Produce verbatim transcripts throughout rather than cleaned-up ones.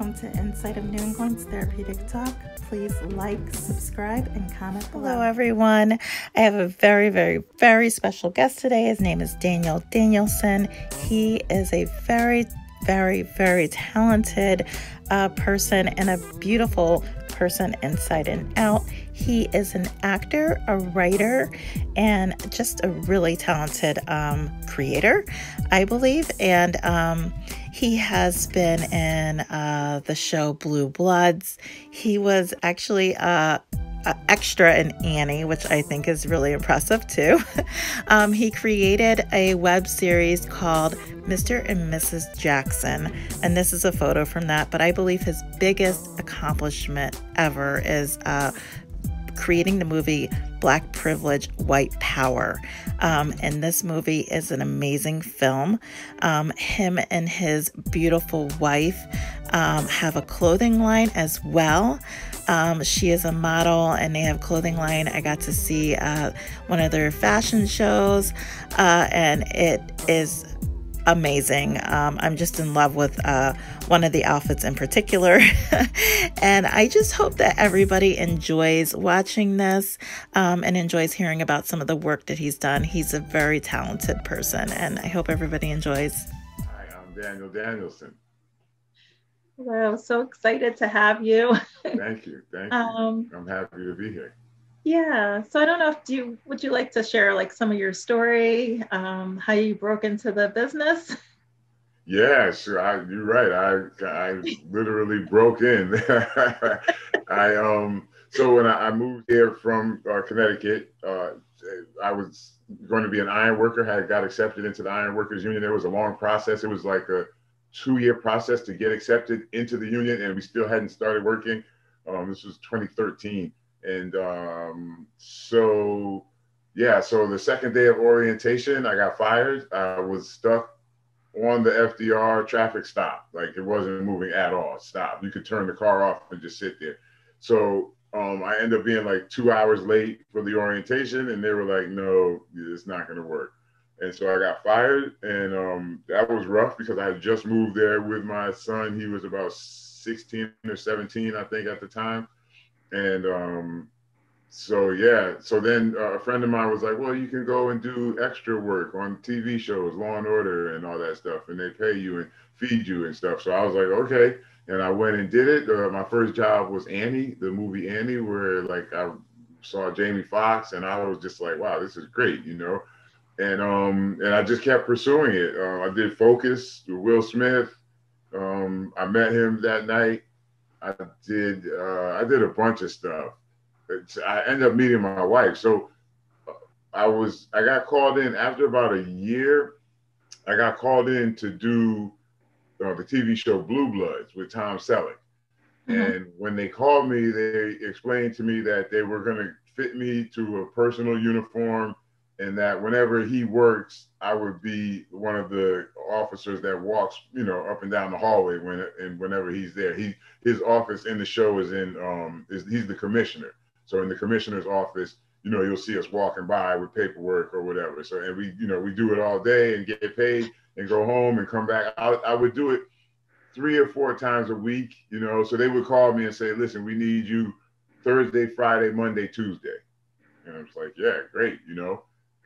welcome to Insight of New England Therapeutic Talk. Please like, subscribe, and comment below. Hello, everyone. I have a very, very, very special guest today. His name is Daniel Danielson. He is a very, very, very talented uh, person and a beautiful person inside and out. He is an actor, a writer, and just a really talented um, creator, I believe. And um, he has been in uh, the show Blue Bloods. He was actually uh, an extra in Annie, which I think is really impressive too. um, he created a web series called Mister and Missus Jackson, and this is a photo from that. But I believe his biggest accomplishment ever is uh, creating the movie Black Privilege, White Power. Um, and this movie is an amazing film. Um, him and his beautiful wife um, have a clothing line as well. Um, she is a model and they have a clothing line. I got to see uh, one of their fashion shows uh, and it is amazing. Um, I'm just in love with uh, one of the outfits in particular. And I just hope that everybody enjoys watching this um, and enjoys hearing about some of the work that he's done. He's a very talented person and I hope everybody enjoys. Hi, I'm Daniel Danielson. Hello, I'm so excited to have you. Thank you. Thank you. Um, I'm happy to be here. Yeah, so I don't know if do you would you like to share like some of your story, um, how you broke into the business? Yeah, sure. I, you're right. I I literally broke in. I um so when I, I moved here from uh, Connecticut, uh, I was going to be an iron worker. Had got accepted into the Iron Workers Union. There was a long process. It was like a two-year process to get accepted into the union, and we still hadn't started working. Um, this was twenty thirteen. And um, so, yeah, so the second day of orientation, I got fired. I was stuck on the F D R traffic stop. Like it wasn't moving at all. Stop. You could turn the car off and just sit there. So um, I ended up being like two hours late for the orientation. And they were like, no, it's not going to work. And so I got fired. And um, that was rough because I had just moved there with my son. He was about sixteen or seventeen, I think, at the time. And um, so, yeah, so then uh, a friend of mine was like, well, you can go and do extra work on T V shows, Law and Order and all that stuff. And they pay you and feed you and stuff. So I was like, OK. And I went and did it. Uh, my first job was Annie, the movie Annie, where like I saw Jamie Foxx and I was just like, wow, this is great, you know. And um, and I just kept pursuing it. Uh, I did Focus with Will Smith. Um, I met him that night. I did uh, I did a bunch of stuff. It's, I ended up meeting my wife. So I was I got called in after about a year. I got called in to do uh, the T V show Blue Bloods with Tom Selleck. Mm-hmm. And when they called me, they explained to me that they were going to fit me to a personal uniform and that whenever he works, I would be one of the officers that walks, you know, up and down the hallway when and whenever he's there. He his office in the show is in um is he's the commissioner. So in the commissioner's office, you know, you'll see us walking by with paperwork or whatever. So and we, you know, we do it all day and get paid and go home and come back. I I would do it three or four times a week, you know. So they would call me and say, listen, we need you Thursday, Friday, Monday, Tuesday. And I was like, yeah, great, you know.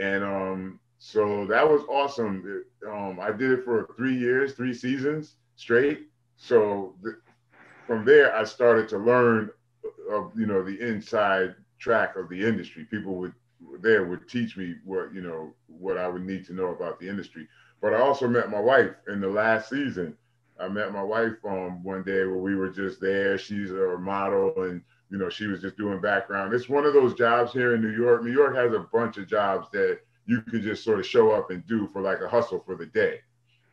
And um, so that was awesome. It, um, I did it for three years, three seasons straight. So th from there, I started to learn of, you know, the inside track of the industry. People would there would teach me what, you know, what I would need to know about the industry. But I also met my wife in the last season. I met my wife um, one day where we were just there. She's a model and you know, she was just doing background. It's one of those jobs here in New York. New York has a bunch of jobs that you can just sort of show up and do for like a hustle for the day.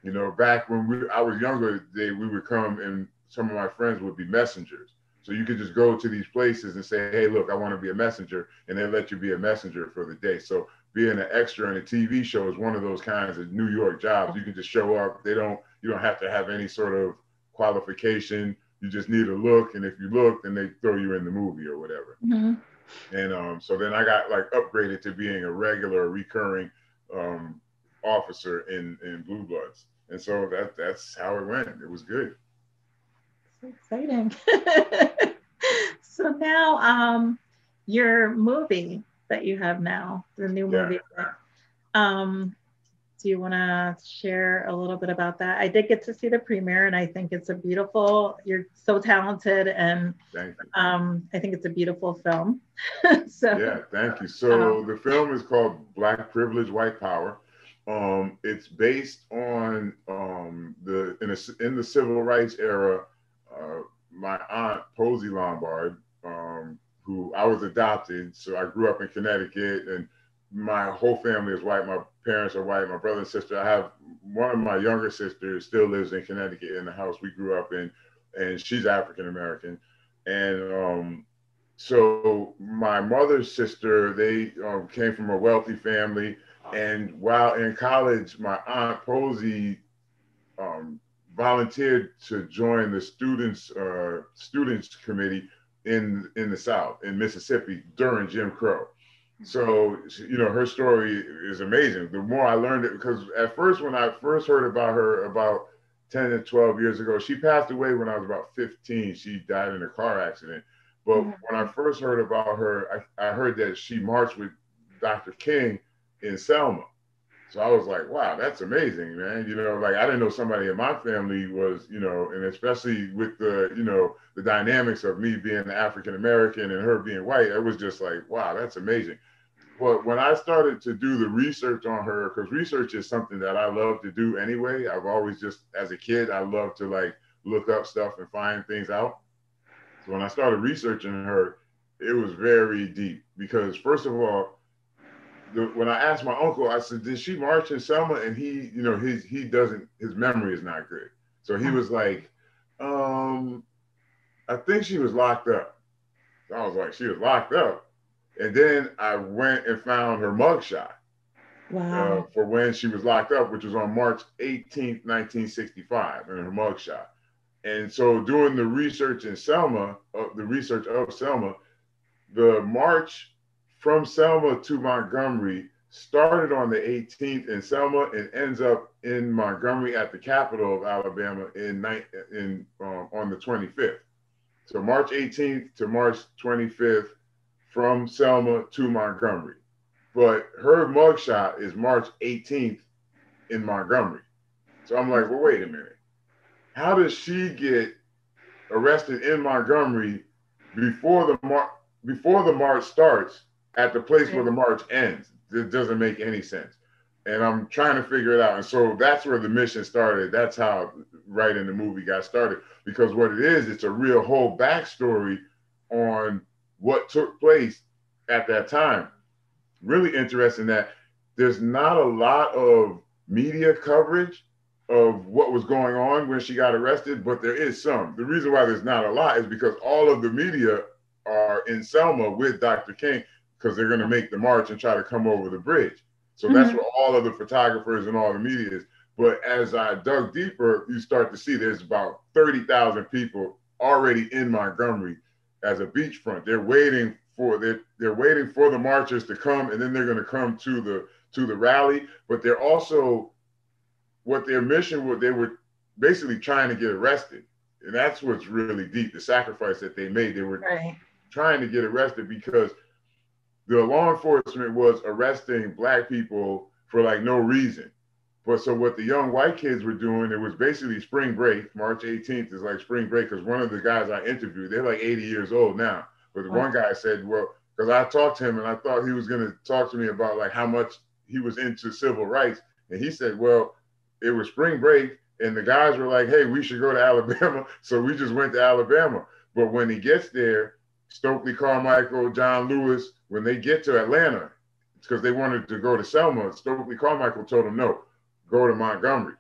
You know, back when we, I was younger, they, we would come and some of my friends would be messengers. So you could just go to these places and say, hey, look, I want to be a messenger. And they let you be a messenger for the day. So being an extra in a T V show is one of those kinds of New York jobs. You can just show up. They don't, you don't have to have any sort of qualification. You just need a look, and if you look, then they throw you in the movie or whatever. Mm-hmm. And um, so then I got like upgraded to being a regular, recurring um, officer in in Blue Bloods, and so that that's how it went. It was good. exciting. So now um, your movie that you have now, the new yeah. movie, um, do you want to share a little bit about that? I did get to see the premiere, and I think it's a beautiful, you're so talented, and thank you. Um, I think it's a beautiful film. So, yeah, thank you. So um, the film is called Black Privilege, White Power. Um, it's based on um, the in, a, in the civil rights era, uh, my aunt, Posey Lombard, um, who I was adopted. So I grew up in Connecticut, and my whole family is white. My parents are white. My brother and sister, I have one of my younger sisters still lives in Connecticut in the house we grew up in, and she's African-American. And um, so my mother's sister, they um, came from a wealthy family. And while in college, my aunt Posey um, volunteered to join the students uh, students committee in in the South, in Mississippi, during Jim Crow. So, you know, her story is amazing. The more I learned it, because at first, when I first heard about her about ten to twelve years ago, she passed away when I was about fifteen. She died in a car accident. But yeah. when I first heard about her, I, I heard that she marched with Doctor King in Selma. So I was like, wow, that's amazing, man. You know, like I didn't know somebody in my family was, you know, and especially with the, you know, the dynamics of me being African-American and her being white, it was just like, wow, that's amazing. But when I started to do the research on her, because research is something that I love to do anyway. I've always just, as a kid, I love to like look up stuff and find things out. So when I started researching her, it was very deep because first of all, when I asked my uncle, I said, did she march in Selma? And he, you know, his, he doesn't, his memory is not good. So he was like, um, I think she was locked up. So I was like, she was locked up. And then I went and found her mugshot wow. uh, for when she was locked up, which was on March eighteenth, nineteen sixty-five, and her mugshot. And so doing the research in Selma, uh, the research of Selma, the march from Selma to Montgomery started on the eighteenth in Selma and ends up in Montgomery at the capital of Alabama in, in um, on the twenty-fifth. So March eighteenth to March twenty-fifth from Selma to Montgomery. But her mugshot is March eighteenth in Montgomery. So I'm like, well, wait a minute. How does she get arrested in Montgomery before the, mar before the march starts at the place where the march ends? It doesn't make any sense. And I'm trying to figure it out. And so that's where the mission started. That's how writing the movie got started. Because what it is, it's a real whole backstory on what took place at that time. Really interesting that there's not a lot of media coverage of what was going on when she got arrested, but there is some. The reason why there's not a lot is because all of the media are in Selma with Doctor King, because they're going to make the march and try to come over the bridge. So mm-hmm. that's where all of the photographers and all the media is. But as I dug deeper, you start to see there's about thirty thousand people already in Montgomery as a beachfront. They're waiting for they're, they're waiting for the marchers to come, and then they're going to come to the to the rally. But they're also, what their mission was, they were basically trying to get arrested. And that's what's really deep, the sacrifice that they made. They were right. trying to get arrested because the law enforcement was arresting black people for like no reason. But so what the young white kids were doing, it was basically spring break. March eighteenth is like spring break, because one of the guys I interviewed, they're like eighty years old now. But wow. one guy said, well, because I talked to him and I thought he was going to talk to me about like how much he was into civil rights. And he said, well, it was spring break and the guys were like, hey, we should go to Alabama. So we just went to Alabama. But when he gets there, Stokely Carmichael, John Lewis, when they get to Atlanta, it's because they wanted to go to Selma, Stokely Carmichael told them, no, go to Montgomery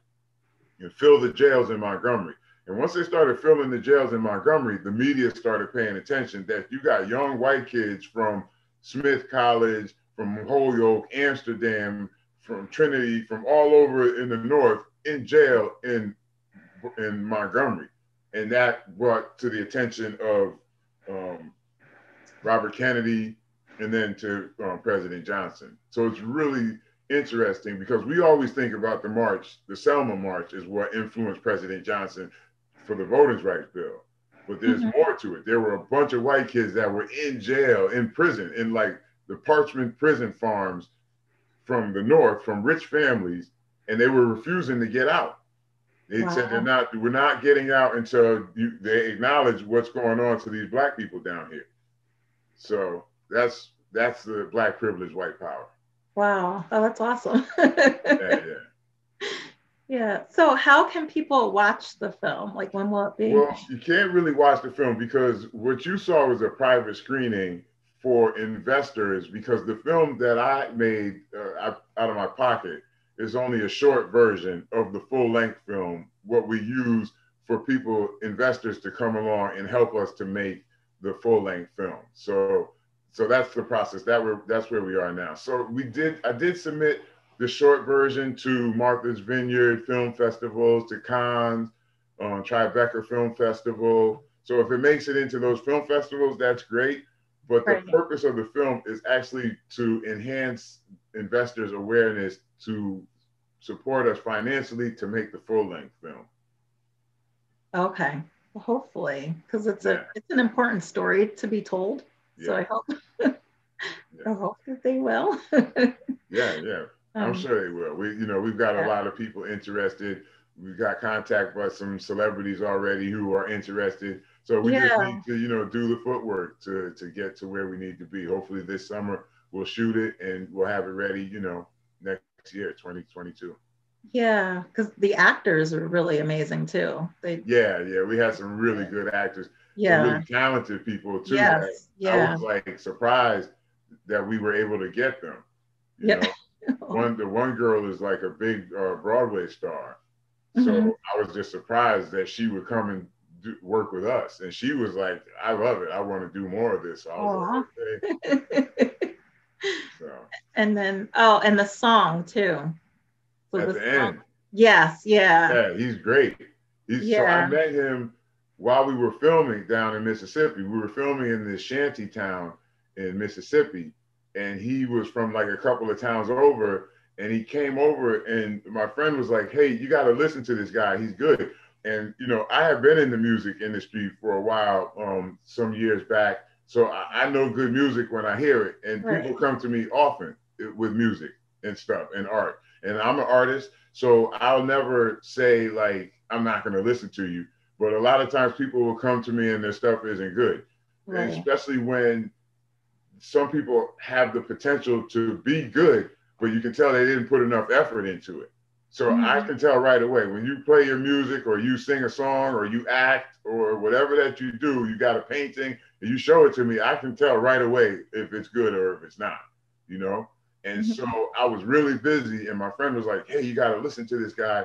and fill the jails in Montgomery. And once they started filling the jails in Montgomery, the media started paying attention that you got young white kids from Smith College, from Holyoke, Amsterdam, from Trinity, from all over in the North in jail in, in Montgomery. And that brought to the attention of Um, Robert Kennedy, and then to um, President Johnson. So it's really interesting because we always think about the march, the Selma march is what influenced President Johnson for the Voting Rights Bill. but there's mm-hmm. more to it. There were a bunch of white kids that were in jail, in prison, in like the Parchment prison farms from the north, from rich families, and they were refusing to get out. They wow. said they're not, we're not getting out until you, they acknowledge what's going on to these black people down here. So that's that's the Black Privilege, White Power. Wow, oh, that's awesome. yeah, yeah. Yeah. So how can people watch the film? Like, when will it be? Well, you can't really watch the film because what you saw was a private screening for investors, because the film that I made uh, out of my pocket is only a short version of the full length film, what we use for people, investors, to come along and help us to make the full length film. So so that's the process. That we're, that's where we are now. So we did, I did submit the short version to Martha's Vineyard Film Festivals, to Cannes, um, Tribeca Film Festival. So if it makes it into those film festivals, that's great. But the right. purpose of the film is actually to enhance investors' awareness, to support us financially to make the full-length film. Okay, well, hopefully, because it's yeah. a it's an important story to be told. Yeah. So I hope yeah. I hope that they will. yeah, yeah, I'm um, sure they will. We, you know, we've got yeah. a lot of people interested. We've got contact by some celebrities already who are interested. So we yeah. just need to, you know, do the footwork to to get to where we need to be. Hopefully this summer we'll shoot it and we'll have it ready, you know, next year, twenty twenty-two. Yeah, because the actors are really amazing too. They yeah, yeah, we had some really good actors. Yeah, some really talented people too. Yes, like, yeah. I was like surprised that we were able to get them. You yeah. know, one the one girl is like a big uh, Broadway star, so mm-hmm. I was just surprised that she would come and do, work with us. And she was like, "I love it. I want to do more of this." So I was like, okay. So. And then, oh, and the song too. So At the, the end. Yes, yeah. Yeah, he's great. He's, yeah. So I met him while we were filming down in Mississippi. We were filming in this shanty town in Mississippi, and he was from like a couple of towns over, and he came over, and my friend was like, "Hey, you got to listen to this guy. He's good." And, you know, I have been in the music industry for a while, um, some years back. So I, I know good music when I hear it, and right. people come to me often with music and stuff and art. And I'm an artist, so I'll never say like, I'm not gonna listen to you. But a lot of times people will come to me and their stuff isn't good. Right. And especially when some people have the potential to be good, but you can tell they didn't put enough effort into it. So mm-hmm. I can tell right away, when you play your music or you sing a song or you act or whatever that you do, you got a painting, you show it to me, I can tell right away if it's good or if it's not, you know? And so I was really busy, and my friend was like, "Hey, you gotta listen to this guy."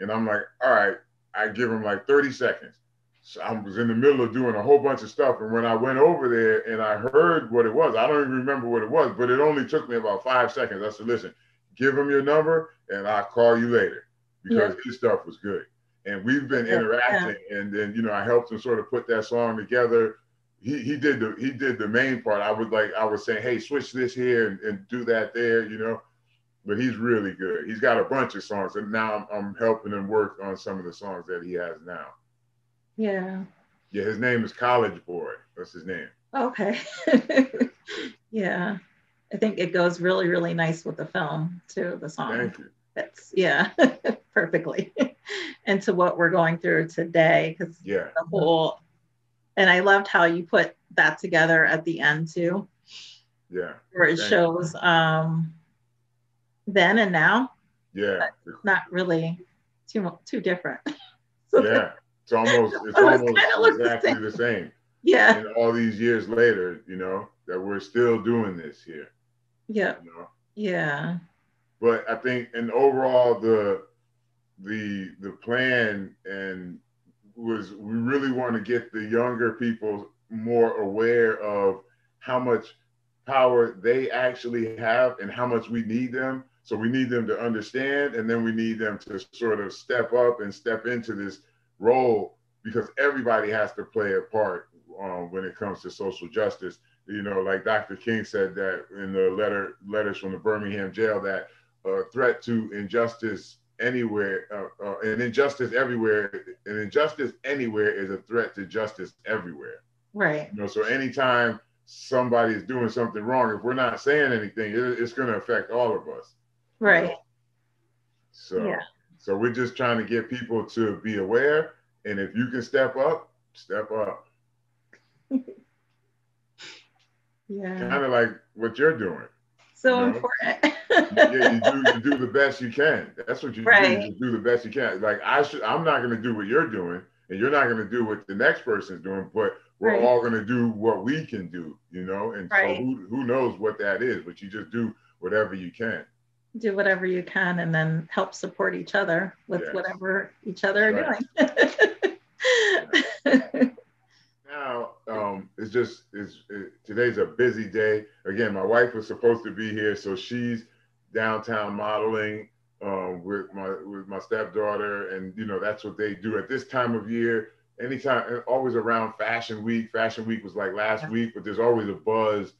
And I'm like, all right, I give him like thirty seconds. So I was in the middle of doing a whole bunch of stuff. And when I went over there and I heard what it was, I don't even remember what it was, but it only took me about five seconds. I said, "Listen, give him your number and I'll call you later," because yeah. his stuff was good. And we've been interacting, yeah. and then, you know, I helped him sort of put that song together. He he did the he did the main part. I would like I was saying, "Hey, switch this here and, and do that there," you know. But he's really good. He's got a bunch of songs, and now I'm, I'm helping him work on some of the songs that he has now. Yeah. Yeah, his name is College Boy. That's his name. Okay. Yeah, I think it goes really really nice with the film too. The song. Thank you. That's yeah, perfectly, and to what we're going through today, because yeah, the whole. And I loved how you put that together at the end too. Yeah. Where it Thank shows um, then and now. Yeah. Not really too too different. So yeah. It's almost it's almost, almost exactly the same. the same. Yeah. And all these years later, you know, that we're still doing this here. Yeah. You know? Yeah. But I think, and overall, the the the plan and. was we really want to get the younger people more aware of how much power they actually have and how much we need them. So we need them to understand, and then we need them to sort of step up and step into this role, because everybody has to play a part um, when it comes to social justice. You know, like Doctor King said that in the letter letters from the Birmingham jail, that a threat to injustice anywhere, uh, uh, an injustice everywhere, an injustice anywhere is a threat to justice everywhere. Right. You know, so anytime somebody is doing something wrong, if we're not saying anything, it, it's going to affect all of us. Right. You know? So, yeah. so we're just trying to get people to be aware. And if you can step up, step up. Yeah. Kind of like what you're doing. So you know? important. Yeah, you do, you do the best you can. That's what you right. do. You do the best you can. Like I should, I'm not going to do what you're doing, and you're not going to do what the next person's doing, but we're right. all going to do what we can do, you know? And right. so who, who knows what that is, but you just do whatever you can. Do whatever you can, and then help support each other with yes. whatever each other That's are right. doing. Now, um, it's just, it's, it, today's a busy day. Again, my wife was supposed to be here, so she's downtown modeling um, with my with my stepdaughter, and you know that's what they do at this time of year. Anytime, always around Fashion Week. Fashion Week was like last yeah. week, but there's always a buzz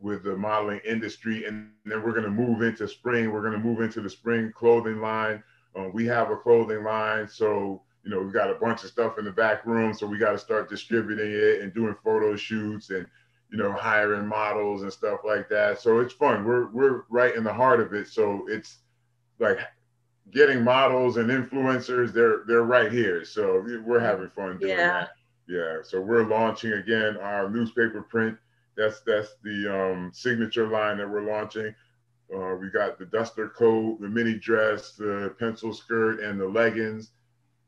with the modeling industry, and then we're gonna move into spring. We're gonna move into the spring clothing line. Um, we have a clothing line, so you know, we've got a bunch of stuff in the back room, so we got to start distributing it and doing photo shoots and, you know, hiring models and stuff like that. So it's fun. We're, we're right in the heart of it. So it's like getting models and influencers, they're, they're right here. So we're having fun doing yeah. that. Yeah. So we're launching again, our newspaper print. That's, that's the um, signature line that we're launching. Uh, we got the duster coat, the mini dress, the pencil skirt, and the leggings.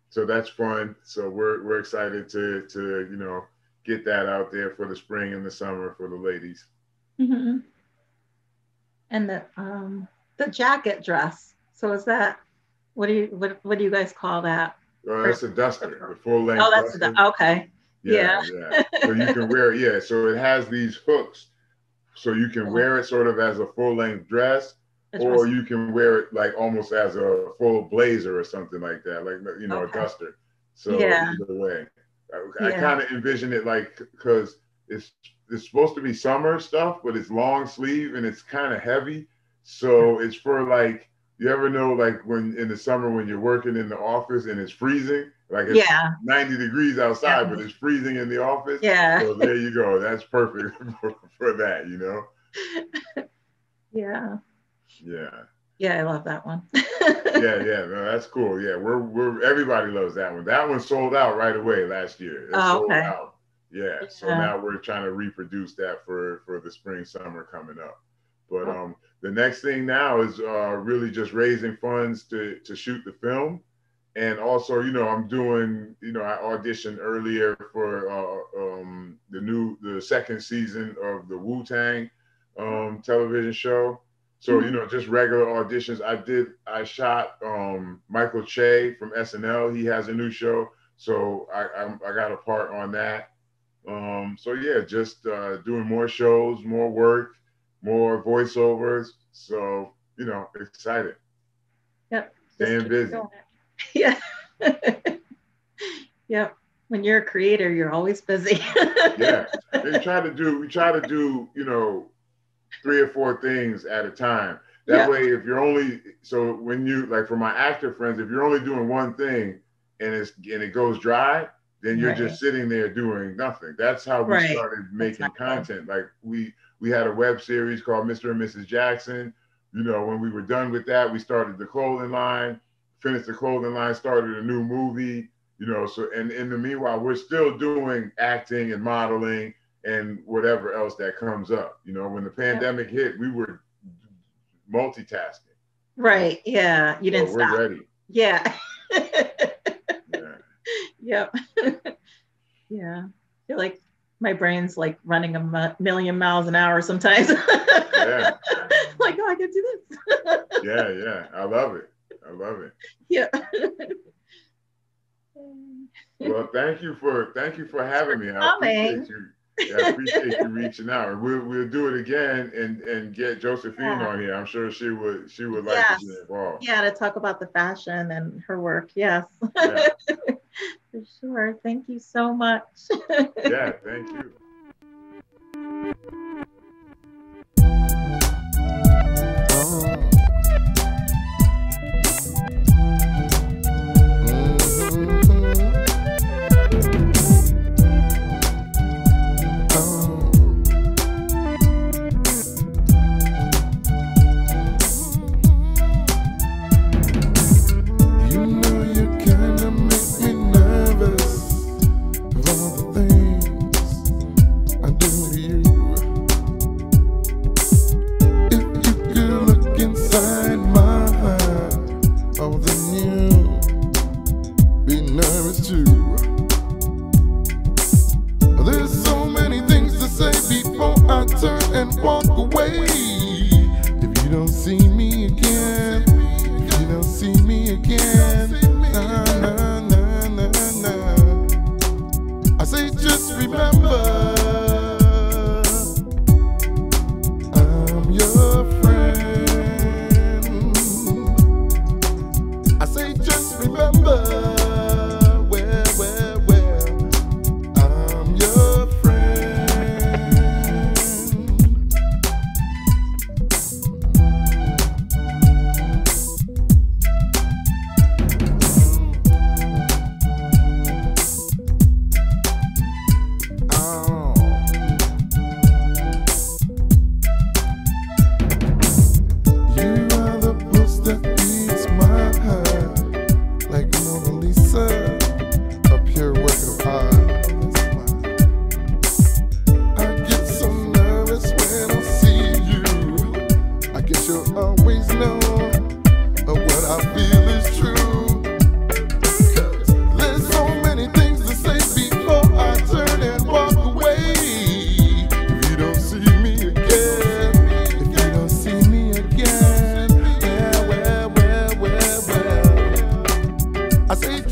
So that's fun. So we're we're excited to to you know get that out there for the spring and the summer for the ladies. Mm-hmm. And the um, the jacket dress. So is that what do you what what do you guys call that? Oh, that's a duster, the full length. Oh, that's duster. The, okay. Yeah, yeah. yeah. So you can wear it. Yeah. So it has these hooks, so you can wear it sort of as a full length dress. Or you can wear it like almost as a full blazer or something like that, like, you know, okay. a duster. So yeah. either way, I, yeah. I kind of envision it like, because it's it's supposed to be summer stuff, but it's long sleeve and it's kind of heavy. So it's for like, you ever know, like when in the summer when you're working in the office and it's freezing, like it's yeah. ninety degrees outside, yeah. but it's freezing in the office. Yeah. So there you go. That's perfect for, for that, you know? Yeah. Yeah. Yeah, I love that one. yeah, yeah, no, that's cool. Yeah, we're we're everybody loves that one. That one sold out right away last year. It oh, sold okay. out. Yeah, yeah. So now we're trying to reproduce that for for the spring summer coming up. But oh. um, the next thing now is uh, really just raising funds to to shoot the film, and also you know I'm doing you know I auditioned earlier for uh, um the new the second season of the Wu-Tang um television show. So, you know, just regular auditions. I did, I shot um, Michael Che from S N L. He has a new show. So I, I, I got a part on that. Um, so yeah, just uh, doing more shows, more work, more voiceovers. So, you know, excited. Yep. Staying busy. Going. Yeah. Yep. When you're a creator, you're always busy. Yeah. We try to do, we try to do, you know, three or four things at a time. That yeah. way, if you're only, so when you, like for my actor friends, if you're only doing one thing and it's and it goes dry, then you're right. just sitting there doing nothing. That's how we right. started making content. Fun. Like we, we had a web series called Mister and Missus Jackson. You know, when we were done with that, we started the clothing line, finished the clothing line, started a new movie, you know, so, and in the meanwhile, we're still doing acting and modeling and whatever else that comes up. You know, when the pandemic yeah. hit, we were multitasking. Right, yeah, you didn't so we're stop. Ready. Yeah. yeah. Yep. yeah. I feel like my brain's like running a million miles an hour sometimes. yeah. Like, oh, I can do this. yeah, yeah, I love it. I love it. Yeah. Well, thank you for, thank you for having me. I appreciate you. Yeah, I appreciate you reaching out, and we'll we'll do it again and and get Josephine yeah. on here. I'm sure she would she would like yes. to get involved. Yeah, to talk about the fashion and her work. Yes, yeah. for sure. Thank you so much. Yeah, thank you. Oh. I say